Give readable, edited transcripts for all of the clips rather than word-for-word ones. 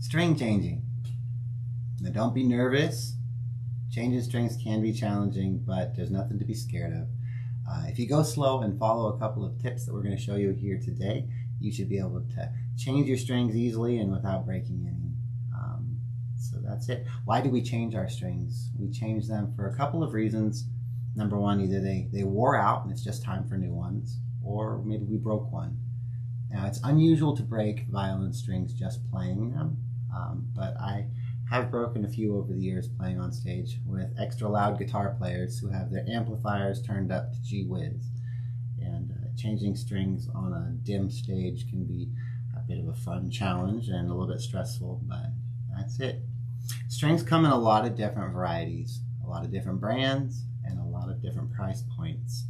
String changing. Now don't be nervous. Changing strings can be challenging, but there's nothing to be scared of. If you go slow and follow a couple of tips that we're going to show you here today, you should be able to change your strings easily and without breaking any. So that's it. Why do we change our strings? We change them for a couple of reasons. Number one, either they wore out and it's just time for new ones, or maybe we broke one. Now, it's unusual to break violin strings just playing them, but I have broken a few over the years playing on stage with extra loud guitar players who have their amplifiers turned up to gee whiz. And changing strings on a dim stage can be a bit of a fun challenge and a little bit stressful, but that's it. Strings come in a lot of different varieties, a lot of different brands, and a lot of different price points.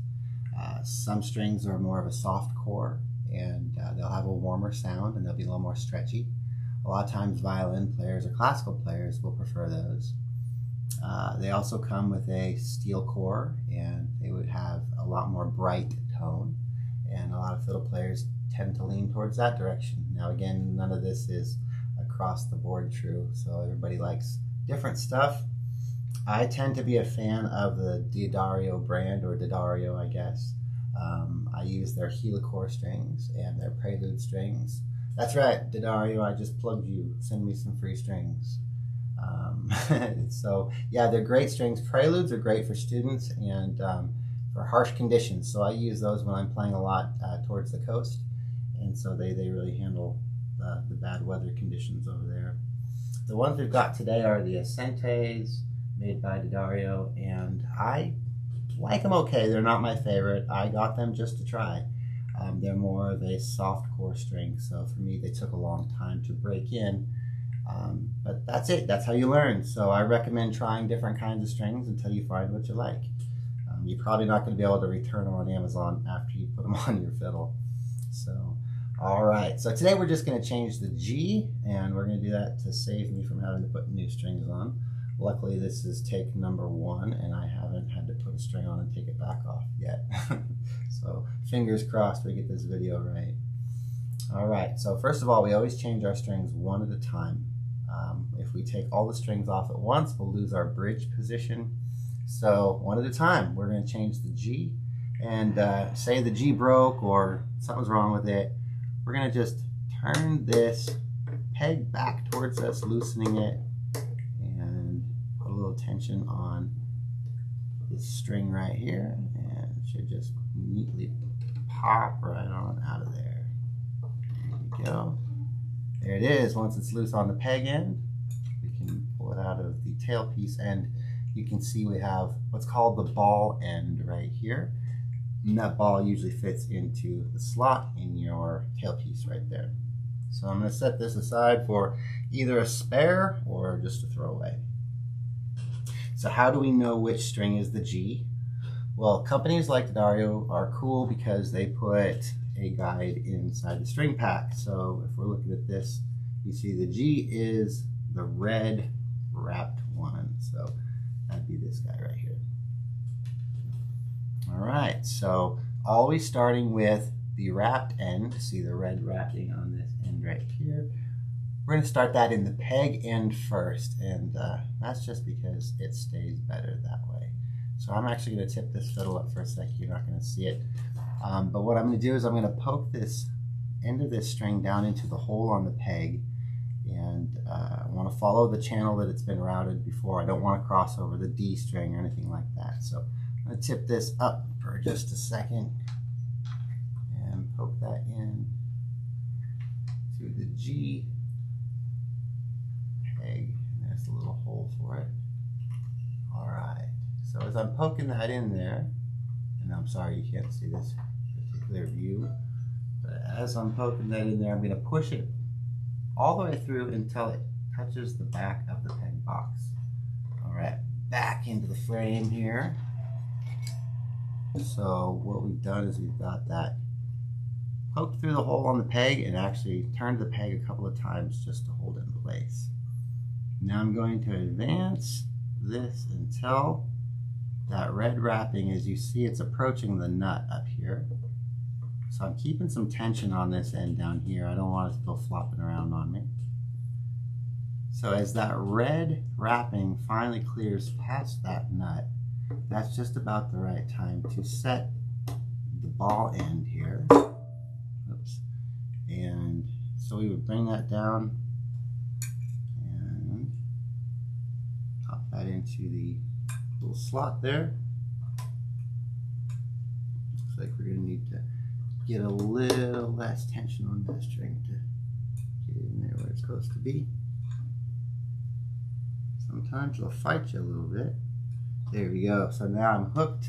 Some strings are more of a soft core, and they'll have a warmer sound and they'll be a little more stretchy. A lot of times violin players or classical players will prefer those. They also come with a steel core, and they would have a lot more bright tone, and a lot of fiddle players tend to lean towards that direction. Now again, none of this is across the board true, so everybody likes different stuff. I tend to be a fan of the D'Addario brand, or D'Addario I guess. I use their Helicore strings and their Prelude strings. That's right, D'Addario, I just plugged you. Send me some free strings. So yeah, they're great strings. Preludes are great for students and for harsh conditions. So I use those when I'm playing a lot towards the coast. And so they really handle the bad weather conditions over there. The ones we've got today are the Ascentes, made by D'Addario, and I like them okay. They're not my favorite. I got them just to try. They're more of a soft core string, so for me they took a long time to break in. But that's it. That's how you learn. So I recommend trying different kinds of strings until you find what you like. You're probably not going to be able to return them on Amazon after you put them on your fiddle. So, all right. So today we're just going to change the G, and we're going to do that to save me from having to put new strings on. Luckily, this is take number one, and I haven't had to put a string on and take it back off yet. So fingers crossed we get this video right. All right, so first of all, we always change our strings one at a time. If we take all the strings off at once, we'll lose our bridge position. So one at a time, we're going to change the G. And say the G broke or something's wrong with it, we're going to just turn this peg back towards us, loosening it, tension on this string right here, and it should just neatly pop right on out of there. There we go. There it is. Once it's loose on the peg end, we can pull it out of the tailpiece, and you can see we have what's called the ball end right here, and that ball usually fits into the slot in your tailpiece right there. So I'm going to set this aside for either a spare or just a throwaway. So how do we know which string is the G? Well, companies like D'Addario are cool because they put a guide inside the string pack. So if we're looking at this, you see the G is the red wrapped one. So that'd be this guy right here. All right, so always starting with the wrapped end. See the red wrapping on this end right here. We're going to start that in the peg end first, and that's just because it stays better that way. So I'm actually going to tip this fiddle up for a second. You're not going to see it. But what I'm going to do is I'm going to poke this end of this string down into the hole on the peg, and I want to follow the channel that it's been routed before. I don't want to cross over the D string or anything like that. So I'm going to tip this up for just a second and poke that in to the G. A little hole for it. Alright, so as I'm poking that in there, and I'm sorry you can't see this particular view, but as I'm poking that in there, I'm going to push it all the way through until it touches the back of the peg box. Alright, back into the frame here. So what we've done is we've got that poked through the hole on the peg and actually turned the peg a couple of times just to hold it in place. Now I'm going to advance this until that red wrapping, as you see, it's approaching the nut up here. So I'm keeping some tension on this end down here. I don't want it to go flopping around on me. So as that red wrapping finally clears past that nut, that's just about the right time to set the ball end here. Oops. And so we would bring that down and pop that into the little slot there. Looks like we're going to need to get a little less tension on that string to get it in there where it's supposed to be. Sometimes it'll fight you a little bit. There we go. So now I'm hooked,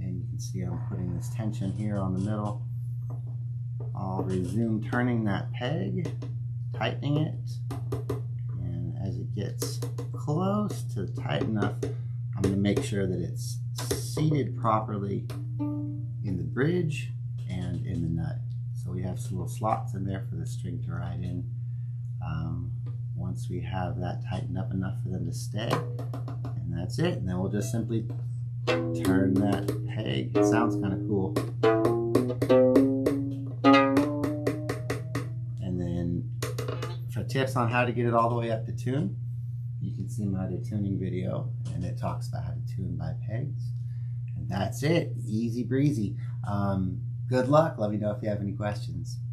and you can see I'm putting this tension here on the middle. I'll resume turning that peg, tightening it, and as it gets close to tight enough, I'm going to make sure that it's seated properly in the bridge and in the nut. So we have some little slots in there for the string to ride in. Once we have that tightened up enough for them to stay, and that's it. And then we'll just simply turn that peg. It sounds kind of cool. And then for tips on how to get it all the way up to tune, you can see my other tuning video, and it talks about how to tune by pegs. And that's it. Easy breezy. Good luck. Let me know if you have any questions.